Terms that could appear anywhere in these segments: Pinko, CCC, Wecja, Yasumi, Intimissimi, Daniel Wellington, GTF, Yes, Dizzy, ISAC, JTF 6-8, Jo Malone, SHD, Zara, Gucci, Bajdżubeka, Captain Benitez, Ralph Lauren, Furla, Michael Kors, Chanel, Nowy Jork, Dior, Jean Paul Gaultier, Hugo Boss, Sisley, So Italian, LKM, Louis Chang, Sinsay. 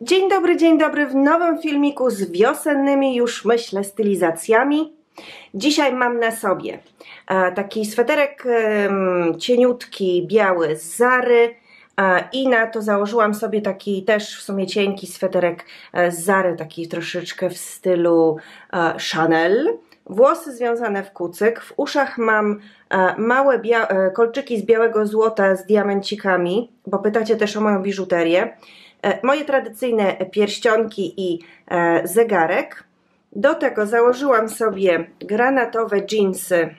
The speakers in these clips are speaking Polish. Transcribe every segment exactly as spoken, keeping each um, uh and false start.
Dzień dobry, dzień dobry w nowym filmiku z wiosennymi już, myślę, stylizacjami. Dzisiaj mam na sobie taki sweterek cieniutki, biały z Zary i na to założyłam sobie taki też w sumie cienki sweterek z Zary, taki troszeczkę w stylu Chanel. Włosy związane w kucyk, w uszach mam małe kolczyki z białego złota z diamencikami, bo pytacie też o moją biżuterię, moje tradycyjne pierścionki i zegarek. Do tego założyłam sobie granatowe dżinsy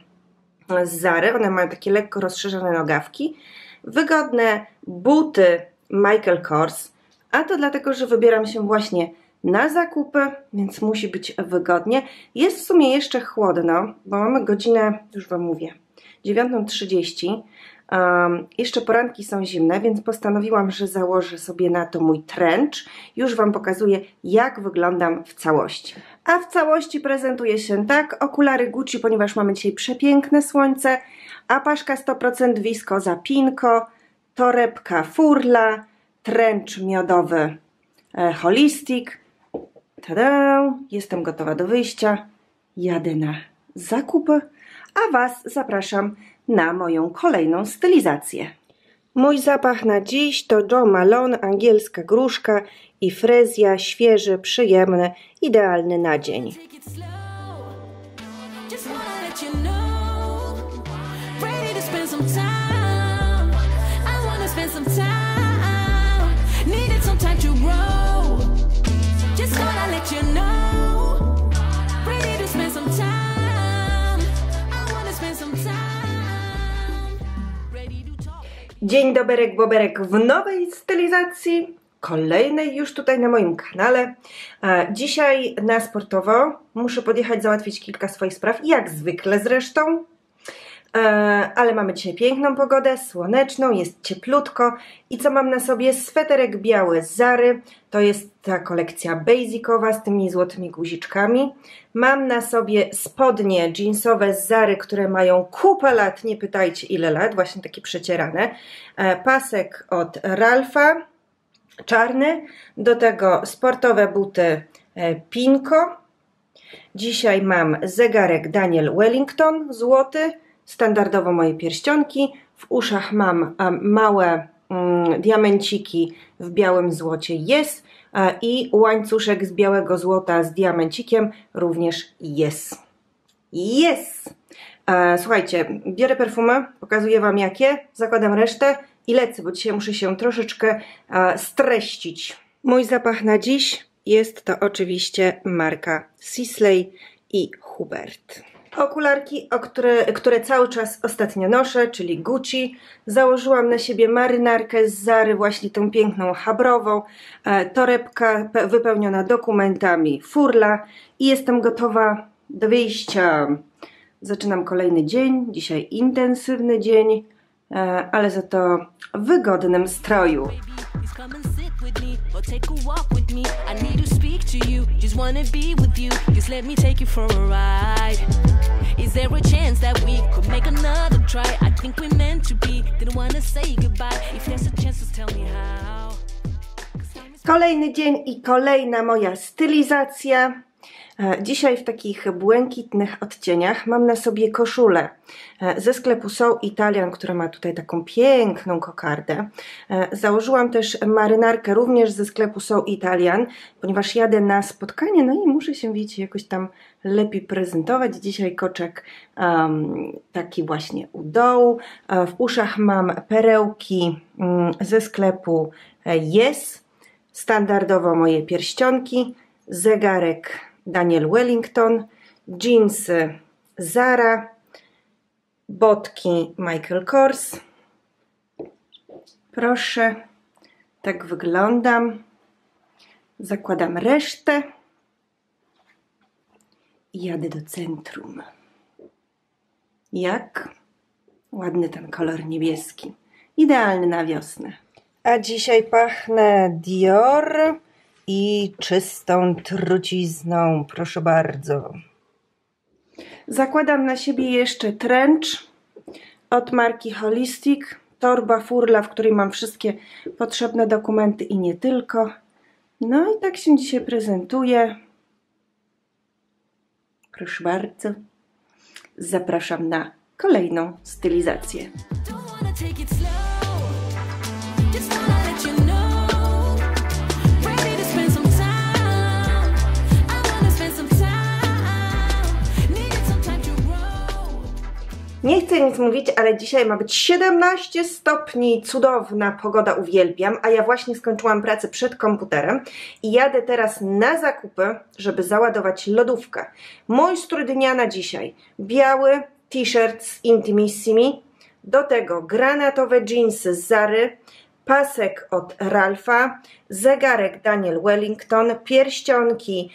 z Zary, one mają takie lekko rozszerzone nogawki, wygodne buty Michael Kors, a to dlatego, że wybieram się właśnie na zakupy, więc musi być wygodnie. Jest w sumie jeszcze chłodno, bo mamy godzinę, już wam mówię, dziewiątą trzydzieści. Um, jeszcze poranki są zimne, więc postanowiłam, że założę sobie na to mój trench. Już wam pokazuję, jak wyglądam w całości. A w całości prezentuje się tak: okulary Gucci, ponieważ mamy dzisiaj przepiękne słońce, a paszka sto procent wiskoza Pinko, torebka Furla, trench miodowy e, Holistic. Tada! Jestem gotowa do wyjścia, jadę na zakupy, a was zapraszam na moją kolejną stylizację. Mój zapach na dziś to Jo Malone, angielska gruszka i frezja, świeży, przyjemny, idealny na dzień. Dzień doberek, boberek w nowej stylizacji, kolejnej już tutaj na moim kanale. Dzisiaj na sportowo, muszę podjechać załatwić kilka swoich spraw, jak zwykle zresztą. Ale mamy dzisiaj piękną pogodę, słoneczną, jest cieplutko. I co mam na sobie? Sweterek biały z Zary, to jest ta kolekcja basicowa z tymi złotymi guziczkami. Mam na sobie spodnie jeansowe z Zary, które mają kupę lat, nie pytajcie ile lat, właśnie takie przecierane. Pasek od Ralpha, czarny, do tego sportowe buty Pinko. Dzisiaj mam zegarek Daniel Wellington, złoty. Standardowo moje pierścionki, w uszach mam małe mm, diamenciki w białym złocie Yes i łańcuszek z białego złota z diamencikiem również Yes. Yes! Słuchajcie, biorę perfumę, pokazuję wam jakie, zakładam resztę i lecę, bo dzisiaj muszę się troszeczkę streścić. Mój zapach na dziś jest to oczywiście marka Sisley i Hubert. Okularki, o które, które cały czas ostatnio noszę, czyli Gucci. Założyłam na siebie marynarkę z Zary, właśnie tą piękną habrową, e, torebka wypełniona dokumentami Furla i jestem gotowa do wyjścia. Zaczynam kolejny dzień, dzisiaj intensywny dzień, e, ale za to w wygodnym stroju. Kolejny dzień i kolejna moja stylizacja. Dzisiaj w takich błękitnych odcieniach mam na sobie koszulę ze sklepu So Italian, która ma tutaj taką piękną kokardę. Założyłam też marynarkę również ze sklepu So Italian, ponieważ jadę na spotkanie, no i muszę się, wiecie, jakoś tam lepiej prezentować. Dzisiaj koczek um, taki właśnie u dołu. W uszach mam perełki um, ze sklepu Yes, standardowo moje pierścionki, zegarek Daniel Wellington, dżinsy Zara, botki Michael Kors. Proszę, tak wyglądam. Zakładam resztę i jadę do centrum. Jak ładny ten kolor niebieski, idealny na wiosnę. A dzisiaj pachnę Dior i czystą trucizną, proszę bardzo. Zakładam na siebie jeszcze trench od marki Holistic, torba Furla, w której mam wszystkie potrzebne dokumenty i nie tylko, No i tak się dzisiaj prezentuje. Proszę bardzo. Zapraszam na kolejną stylizację. Nie chcę nic mówić, ale dzisiaj ma być siedemnaście stopni, cudowna pogoda, uwielbiam, a ja właśnie skończyłam pracę przed komputerem i jadę teraz na zakupy, żeby załadować lodówkę. Mój strój dnia na dzisiaj, biały t-shirt z Intimissimi, do tego granatowe dżinsy z Zary, pasek od Ralfa, zegarek Daniel Wellington, pierścionki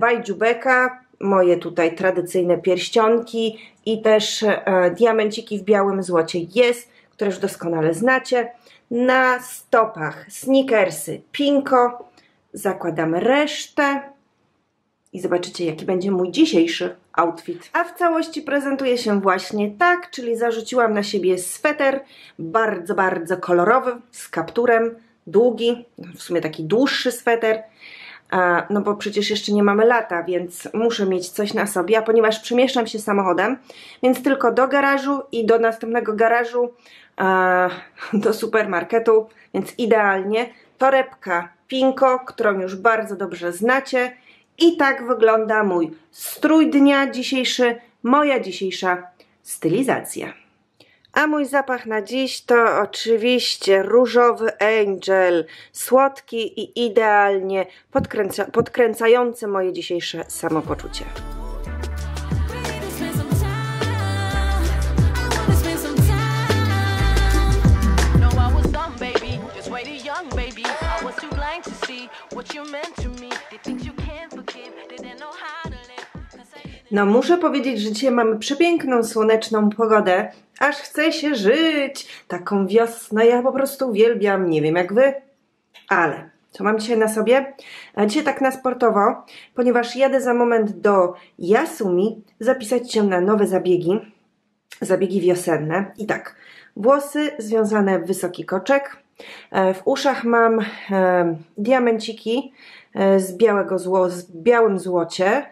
Bajdżubeka, moje tutaj tradycyjne pierścionki i też e, diamenciki w białym złocie Yes, które już doskonale znacie. Na stopach sneakersy Pinko. Zakładam resztę i zobaczycie, jaki będzie mój dzisiejszy outfit. A w całości prezentuje się właśnie tak, czyli zarzuciłam na siebie sweter bardzo, bardzo kolorowy, z kapturem, długi, w sumie taki dłuższy sweter. No bo przecież jeszcze nie mamy lata, więc muszę mieć coś na sobie, a ponieważ przemieszczam się samochodem, więc tylko do garażu i do następnego garażu, do supermarketu, więc idealnie. Torebka Pinko, którą już bardzo dobrze znacie. I tak wygląda mój strój dnia dzisiejszy, moja dzisiejsza stylizacja. A mój zapach na dziś to oczywiście różowy Angel, słodki i idealnie podkręca podkręcający moje dzisiejsze samopoczucie. No muszę powiedzieć, że dzisiaj mamy przepiękną, słoneczną pogodę, aż chce się żyć. Taką wiosnę ja po prostu uwielbiam, nie wiem jak wy, ale co mam dzisiaj na sobie? Dzisiaj tak na sportowo, ponieważ jadę za moment do Yasumi zapisać się na nowe zabiegi, zabiegi wiosenne. I tak, włosy związane w wysoki koczek, w uszach mam diamenciki z białego zło, z białym złocie,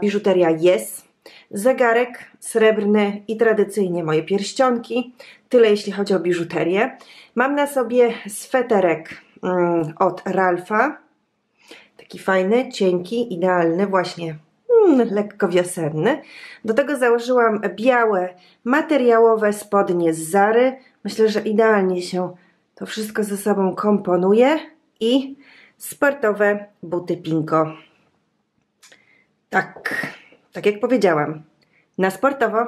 biżuteria Yes, zegarek srebrny i tradycyjnie moje pierścionki. Tyle jeśli chodzi o biżuterię. Mam na sobie sweterek mm, od Ralfa, taki fajny, cienki, idealny, właśnie mm, lekko wiosenny. Do tego założyłam białe materiałowe spodnie z Zary. Myślę, że idealnie się to wszystko ze sobą komponuje. I sportowe buty Pinko. Tak, tak jak powiedziałam, na sportowo,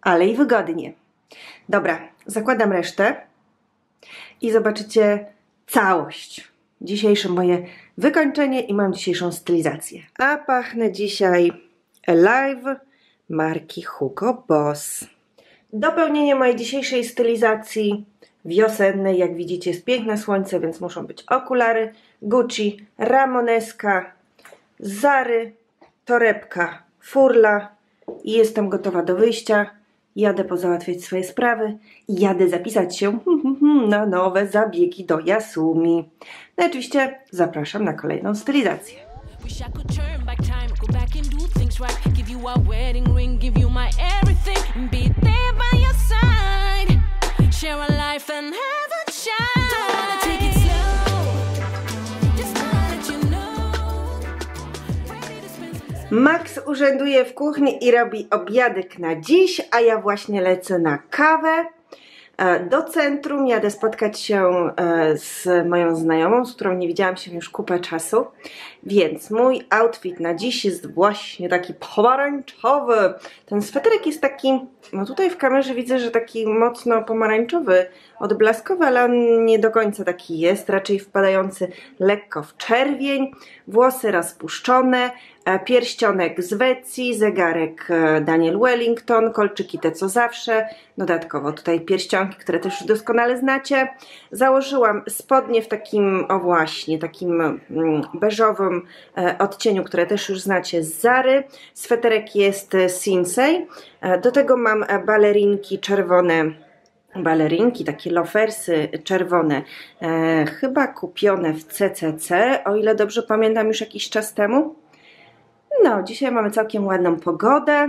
ale i wygodnie. Dobra, zakładam resztę i zobaczycie całość. Dzisiejsze moje wykończenie i mam dzisiejszą stylizację. A pachnę dzisiaj Alive marki Hugo Boss. Dopełnienie mojej dzisiejszej stylizacji wiosennej, jak widzicie, jest piękne słońce, więc muszą być okulary Gucci, ramoneska, Zary, torebka Furla i jestem gotowa do wyjścia. Jadę pozałatwiać swoje sprawy i jadę zapisać się na nowe zabiegi do Yasumi. No i oczywiście zapraszam na kolejną stylizację. Max urzęduje w kuchni i robi obiadek na dziś, a ja właśnie lecę na kawę do centrum. Jadę spotkać się z moją znajomą, z którą nie widziałam się już kupę czasu, więc mój outfit na dziś jest właśnie taki pomarańczowy. Ten sweterek jest taki, no tutaj w kamerze widzę, że taki mocno pomarańczowy, odblaskowy, ale on nie do końca taki jest, raczej wpadający lekko w czerwień, włosy rozpuszczone, pierścionek z Wecji, zegarek Daniel Wellington, kolczyki te co zawsze, dodatkowo tutaj pierścionki, które też doskonale znacie. Założyłam spodnie w takim, o właśnie, takim beżowym odcieniu, które też już znacie z Zary. Sweterek jest Sinsay, do tego mam balerinki czerwone balerinki, takie lofersy czerwone, e, chyba kupione w C C C, o ile dobrze pamiętam, już jakiś czas temu. No, dzisiaj mamy całkiem ładną pogodę,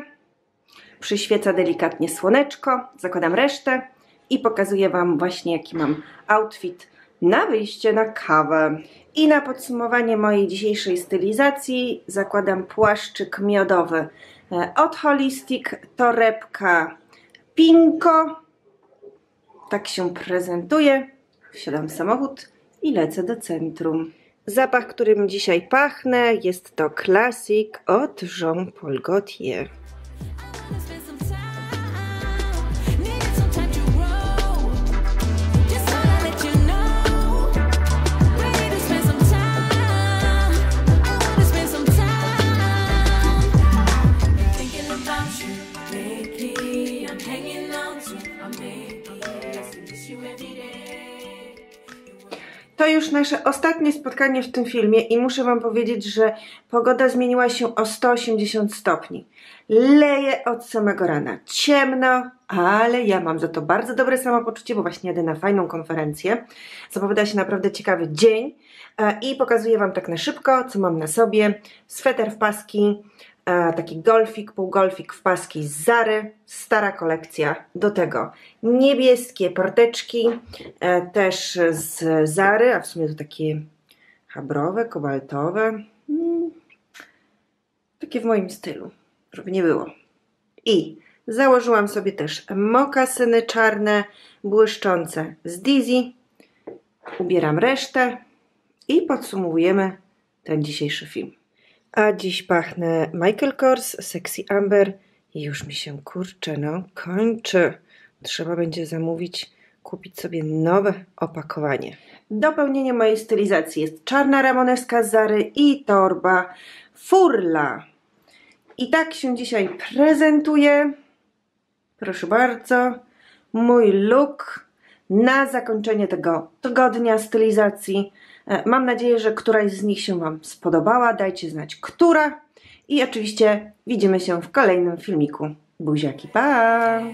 przyświeca delikatnie słoneczko, zakładam resztę i pokazuję Wam właśnie jaki mam outfit na wyjście na kawę. I na podsumowanie mojej dzisiejszej stylizacji zakładam płaszczyk miodowy od Holistic, torebka Pinko, tak się prezentuje, wsiadam w samochód i lecę do centrum. Zapach, którym dzisiaj pachnę, jest to Classic od Jean Paul Gaultier. To już nasze ostatnie spotkanie w tym filmie i muszę Wam powiedzieć, że pogoda zmieniła się o sto osiemdziesiąt stopni. Leje od samego rana. Ciemno, ale ja mam za to bardzo dobre samopoczucie, bo właśnie jadę na fajną konferencję. Zapowiada się naprawdę ciekawy dzień i pokazuję Wam tak na szybko, co mam na sobie. Sweter w paski, taki golfik, półgolfik w paski z Zary, stara kolekcja, do tego niebieskie porteczki też z Zary, a w sumie to takie habrowe, kobaltowe, takie w moim stylu, żeby nie było. I założyłam sobie też mokasyny czarne, błyszczące z Dizzy, ubieram resztę i podsumowujemy ten dzisiejszy film. A dziś pachnę Michael Kors, Sexy Amber i już mi się kurczę, no kończy. Trzeba będzie zamówić, kupić sobie nowe opakowanie. Dopełnienie mojej stylizacji jest czarna ramoneska z Zary i torba Furla. I tak się dzisiaj prezentuje, proszę bardzo, mój look na zakończenie tego tygodnia stylizacji. Mam nadzieję, że któraś z nich się Wam spodobała. Dajcie znać, która. I oczywiście widzimy się w kolejnym filmiku. Buziaki, pa!